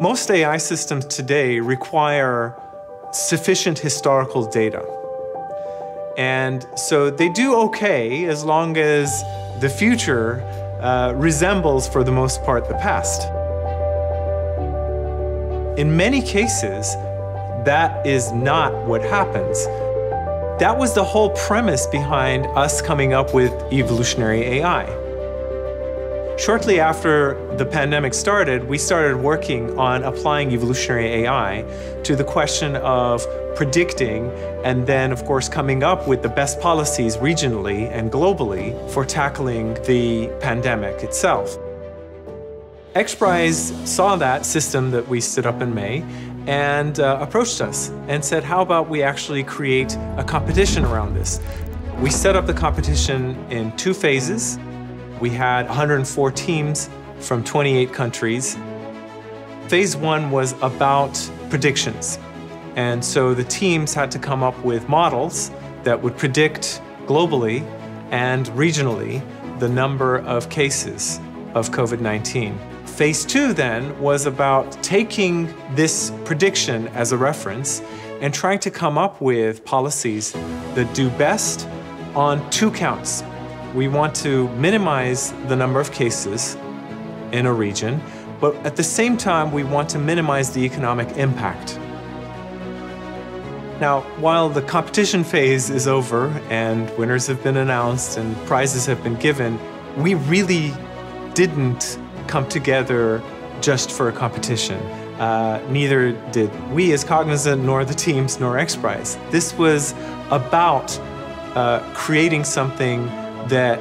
Most AI systems today require sufficient historical data. And so they do okay as long as the future resembles, for the most part, the past. In many cases, that is not what happens. That was the whole premise behind us coming up with evolutionary AI. Shortly after the pandemic started, we started working on applying evolutionary AI to the question of predicting and then, of course, coming up with the best policies regionally and globally for tackling the pandemic itself. XPRIZE saw that system that we stood up in May and approached us and said, how about we actually create a competition around this? We set up the competition in 2 phases. We had 104 teams from 28 countries. Phase 1 was about predictions. And so the teams had to come up with models that would predict globally and regionally the number of cases of COVID-19. Phase 2 then was about taking this prediction as a reference and trying to come up with policies that do best on 2 counts. We want to minimize the number of cases in a region, but at the same time, we want to minimize the economic impact. Now, while the competition phase is over and winners have been announced and prizes have been given, we really didn't come together just for a competition. Neither did we as Cognizant, nor the teams, nor XPRIZE. This was about creating something that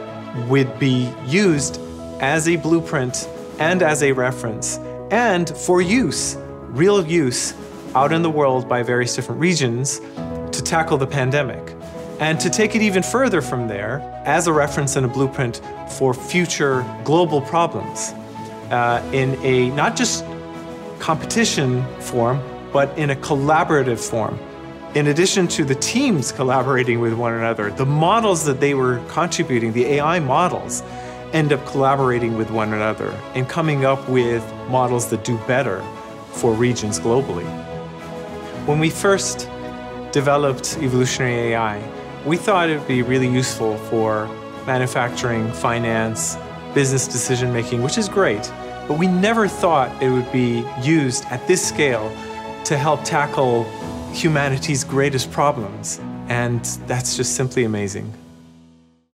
would be used as a blueprint and as a reference and for use, real use, out in the world by various different regions to tackle the pandemic. And to take it even further from there as a reference and a blueprint for future global problems in a not just competition form, but in a collaborative form. In addition to the teams collaborating with one another, the models that they were contributing, the AI models, end up collaborating with one another and coming up with models that do better for regions globally. When we first developed evolutionary AI, we thought it would be really useful for manufacturing, finance, business decision making, which is great, but we never thought it would be used at this scale to help tackle humanity's greatest problems, and that's just simply amazing.